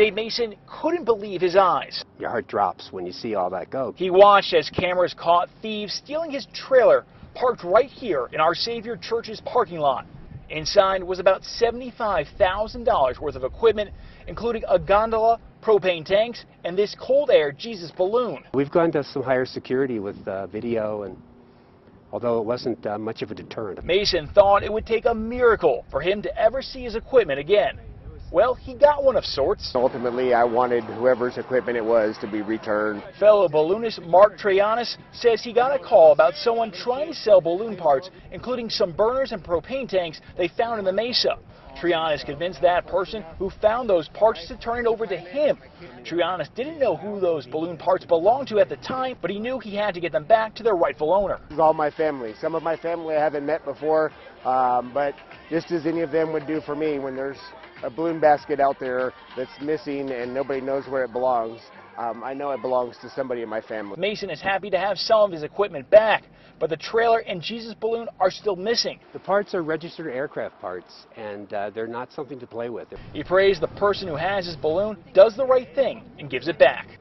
Dave Mason couldn't believe his eyes. Your heart drops when you see all that go. He watched as cameras caught thieves stealing his trailer parked right here in Our Savior Church's parking lot. Inside was about $75,000 worth of equipment, including a gondola, propane tanks, and this cold air Jesus balloon. We've gone to some higher security with video, and although it wasn't much of a deterrent. Mason thought it would take a miracle for him to ever see his equipment again. Well, he got one of sorts. Ultimately, I wanted whoever's equipment it was to be returned. Fellow balloonist Mark Trainis says he got a call about someone trying to sell balloon parts, including some burners and propane tanks they found in the Mesa. Trainis convinced that person who found those parts to turn it over to him. Trainis didn't know who those balloon parts belonged to at the time, but he knew he had to get them back to their rightful owner. This is all my family. Some of my family I haven't met before, but just as any of them would do for me when there's a balloon basket out there that's missing and nobody knows where it belongs. I know it belongs to somebody in my family. Mason is happy to have some of his equipment back, but the trailer and Jesus balloon are still missing. The parts are registered aircraft parts, and they're not something to play with. He praised the person who has his balloon, does the right thing, and gives it back.